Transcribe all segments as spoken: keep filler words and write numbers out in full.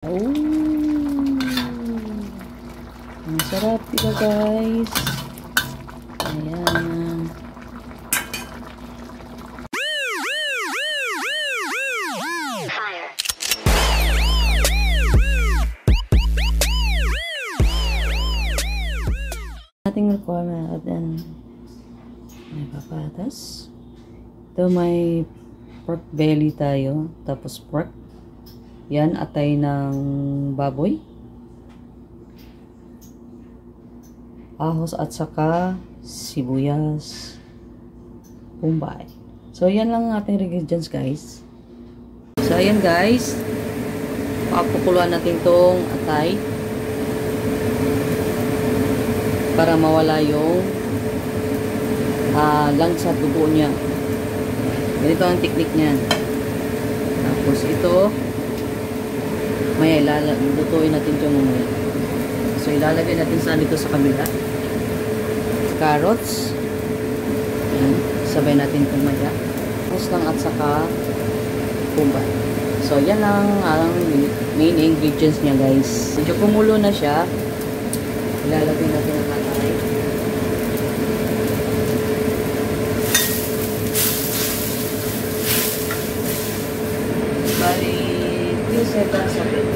Ang sarap dito, guys. Ayan. Fire. Ating requirement natin. May papatas. Ito may pork belly tayo. Tapos pork. Yan, atay ng baboy. Ahos at saka sibuyas. Bombay. So, yan lang ang ating ingredients, guys. So, ayan, guys. Papukuluan natin tong atay. Para mawala yung uh, lang sa dugo niya. Ganito ang technique niyan. Tapos, ito may ilalagay, lutuin natin yung mamaya. So, ilalagay natin saan ito sa kabila. Carrots. Ayan. Sabay natin kumaya. Tapos lang at saka kumba. So, yan lang ang main ingredients niya, guys. Medyo kumulo na siya. Ilalagay natin ang atay. Bali, three seconds of it.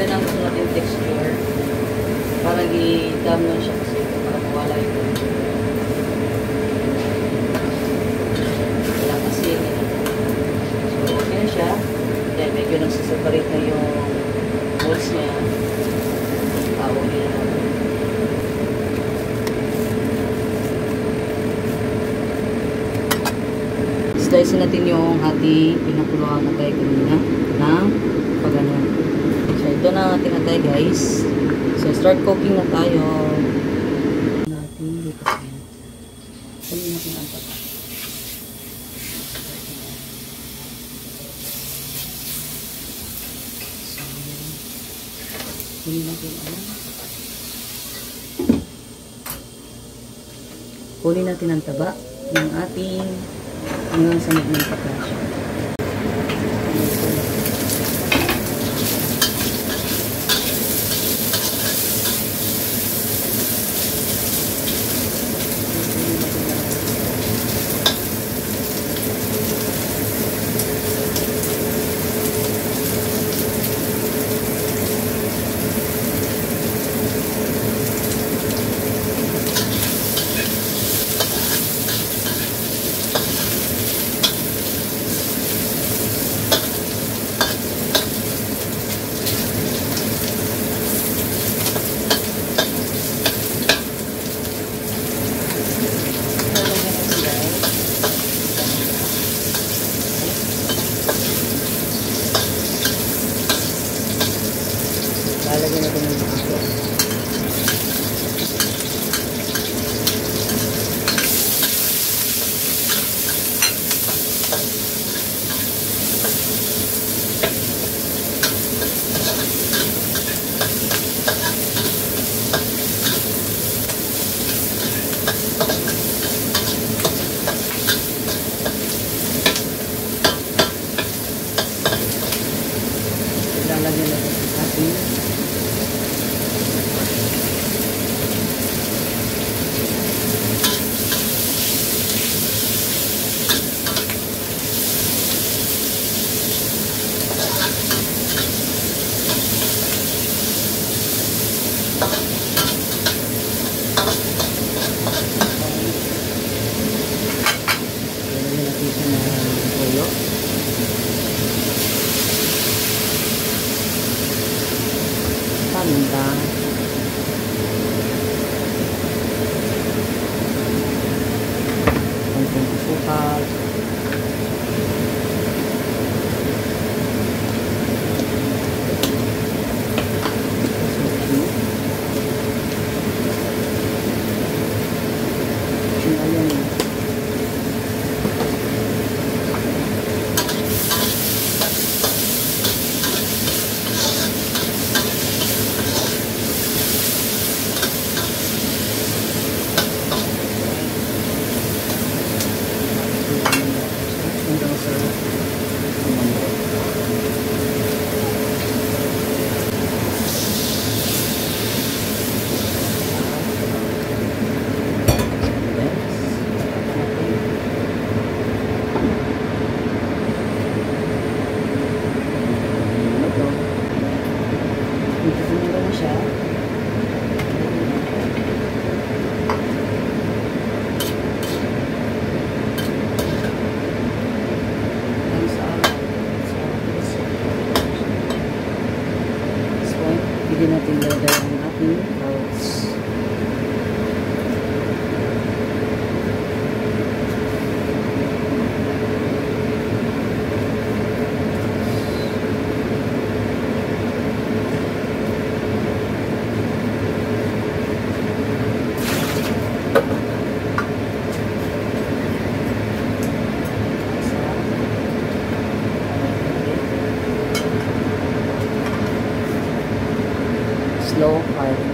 Then ang gusto natin texture para i-dam na siya kasi para mawala ito. Wala kasi ito. So okay siya. Then medyo nagsiseparate na yung holes niya. Tawag niya natin. Slice natin yung ating pinakuluan na tayo kanina ng pagganon. So, ito na natin na tayo, guys. So, start cooking na tayo. Natin dito sa yan. Sabihin natin ang pagkakas. So, sabihin natin ang pagkakas. Kunin natin ang taba ng ating hanggang sa magmantaka siya. show. Slow fire.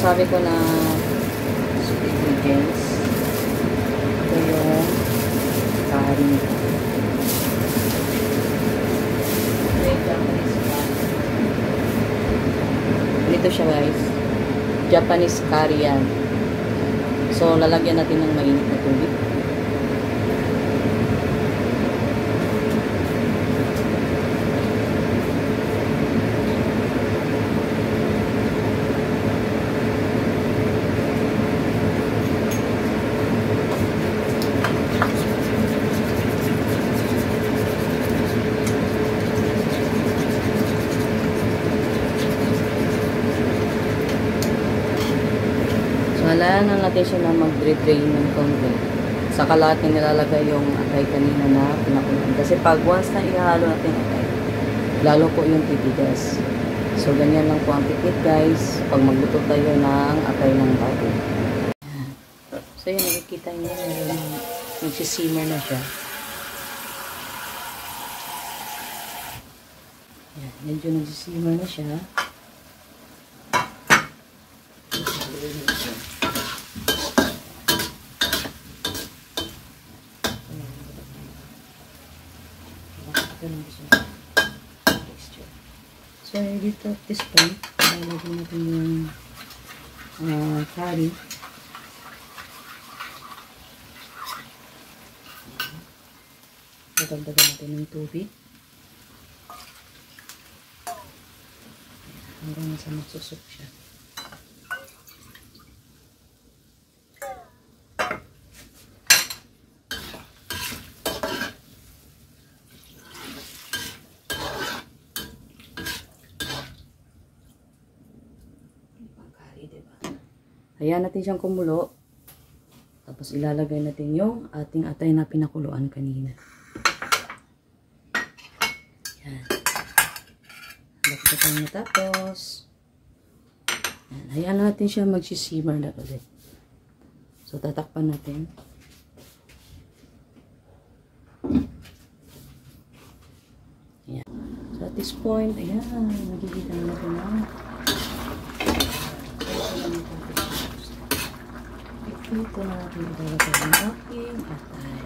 Sabi ko na ingredients. Ito yung curry. Ito siya guys. Japanese curry yan. So lalagyan natin ng mainit na tubig. Kailangan na natin siya na mag-retrain ng konti. Saka lahat na nilalagay yung atay kanina na pinakunan. Kasi pag once na ihalo natin atay, lalo po yung titigas. So, ganyan lang po ang tikit guys pag magluto tayo ng atay ng bago. So, yun, nakikita nyo yung nagsisimmer na siya. Yan, medyo nagsisimmer na siya. So, dito at this point, lalagyan natin yung uh, curry. Dadagdagan natin ng tubig. Hanggang sa magsusok siya. Ayan natin siyang kumulo. Tapos ilalagay natin yung ating atay na pinakuluan kanina. Ayan. Bakit tayo natapos. Ayan. Ayan natin siya magsisimmer na ulit. So tatakpan natin. Ayan. So at this point, ayan. Magigita na natin na. Ito na natin ilalagay ng aking atay.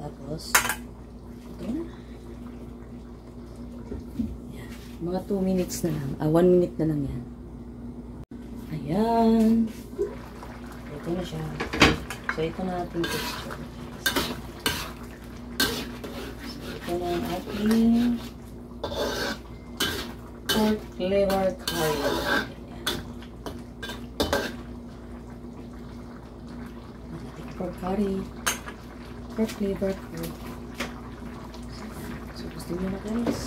Tapos Ito na. Ayan. Mga two minutes na lang. Ah, one minute na lang yan. Ayan. Ito na siya. So, ito na ating texture. So, ito na ating pork liver curry. Pork curry. Pork liver curry. So, gusto nyo na guys.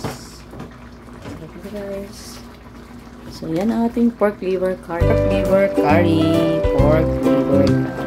Gusto nyo guys. So, yan ang ating pork liver curry. Pork liver curry. Pork liver curry.